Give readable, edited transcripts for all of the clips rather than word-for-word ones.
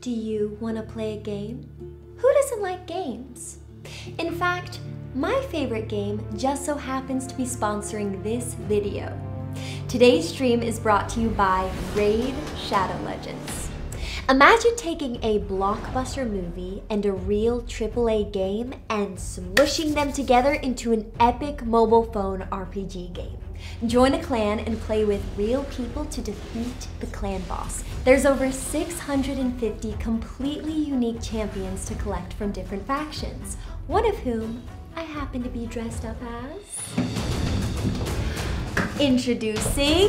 Do you want to play a game? Who doesn't like games? In fact, my favorite game just so happens to be sponsoring this video. Today's stream is brought to you by Raid Shadow Legends. Imagine taking a blockbuster movie and a real AAA game and smooshing them together into an epic mobile phone RPG game. Join a clan and play with real people to defeat the clan boss. There's over 650 completely unique champions to collect from different factions, one of whom I happen to be dressed up as. Introducing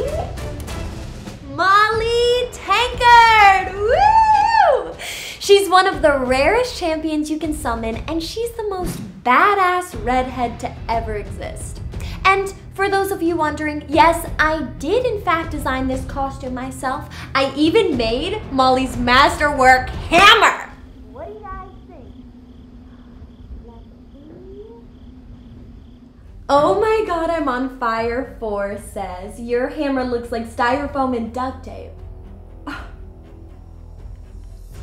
Molly Tankard! Woo! She's one of the rarest champions you can summon, and she's the most badass redhead to ever exist. And for those of you wondering, yes, I did in fact design this costume myself. I even made Molly's masterwork hammer! Oh my god, I'm on fire, 4 says. Your hammer looks like styrofoam and duct tape. Oh.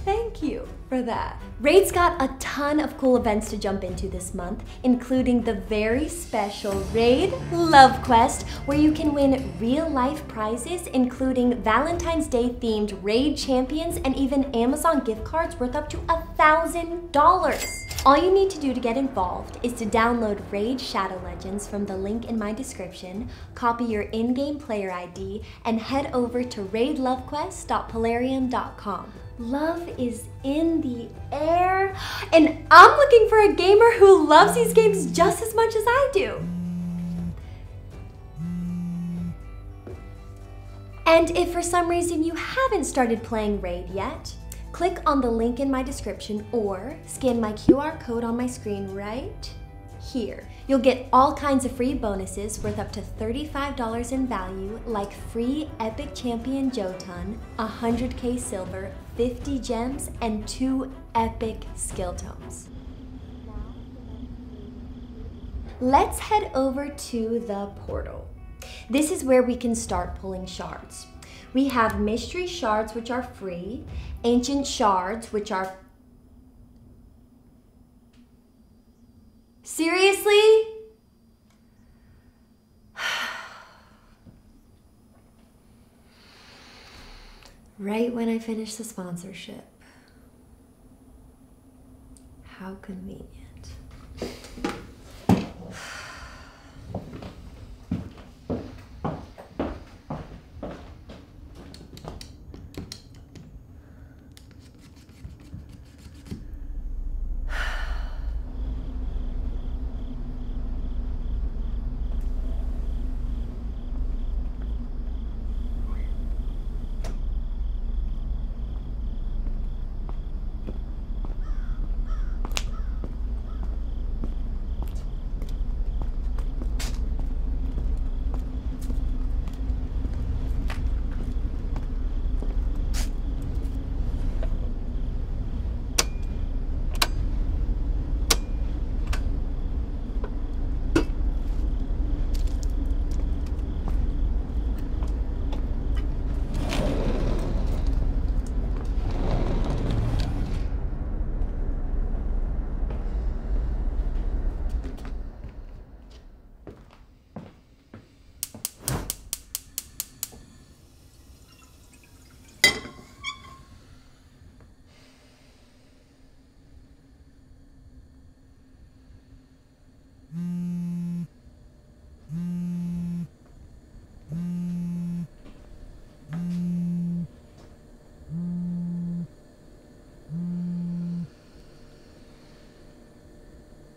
Thank you for that. Raid's got a ton of cool events to jump into this month, including the very special Raid Love Quest, where you can win real-life prizes, including Valentine's Day-themed Raid champions and even Amazon gift cards worth up to $1,000. All you need to do to get involved is to download Raid Shadow Legends from the link in my description, copy your in-game player ID, and head over to raidlovequest.plarium.com. Love is in the air, and I'm looking for a gamer who loves these games just as much as I do. And if for some reason you haven't started playing Raid yet, click on the link in my description or scan my QR code on my screen right here. You'll get all kinds of free bonuses worth up to $35 in value, like free epic champion Jotun, 100k silver, 50 gems, and 2 epic skill tomes. Let's head over to the portal. This is where we can start pulling shards. We have mystery shards, which are free, ancient shards, which are... Seriously? Right when I finish the sponsorship. How convenient.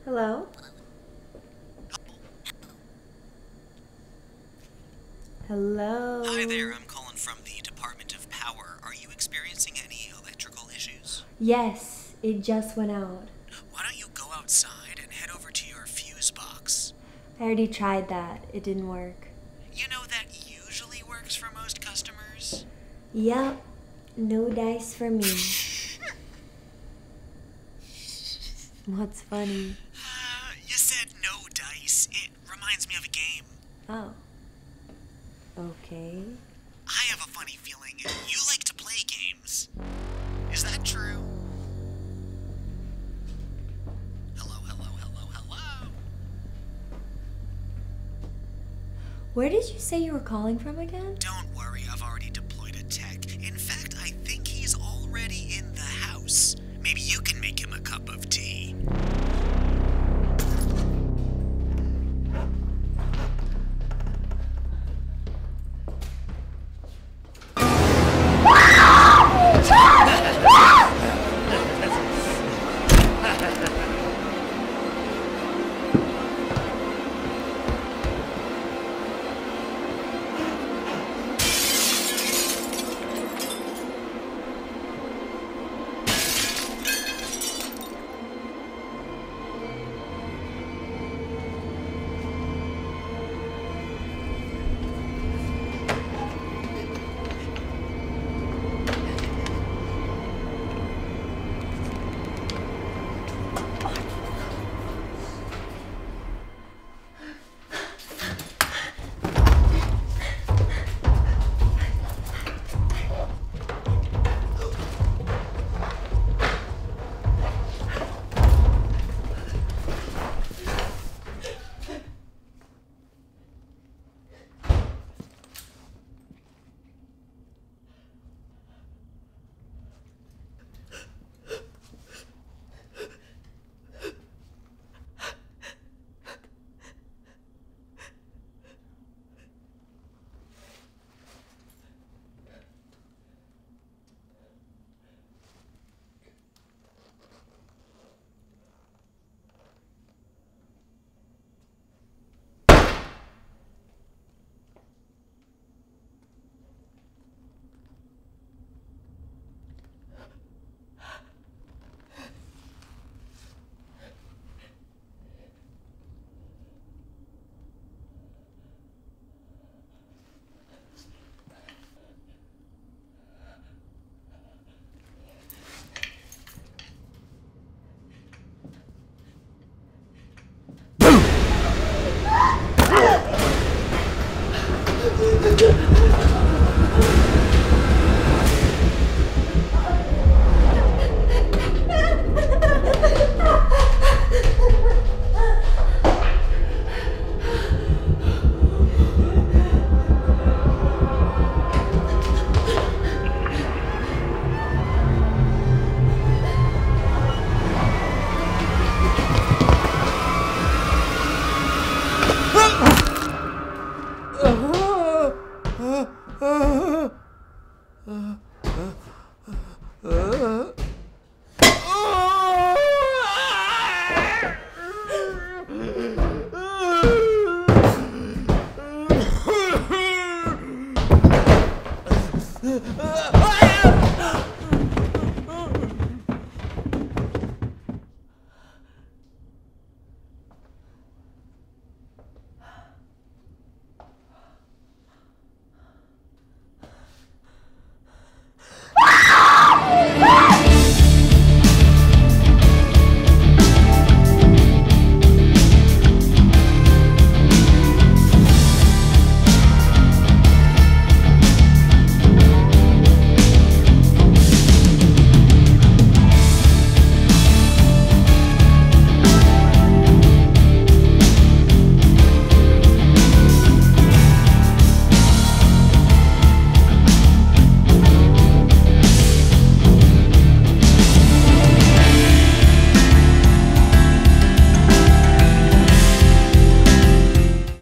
Hello? Hello? Hi there, I'm calling from the Department of Power. Are you experiencing any electrical issues? Yes, it just went out. Why don't you go outside and head over to your fuse box? I already tried that. It didn't work. You know, that usually works for most customers. Yep. No dice for me. What's funny? You said no dice. It reminds me of a game. Oh. Okay. I have a funny feeling you like to play games. Is that true? Hello, hello, hello, hello. Where did you say you were calling from again? Don't worry.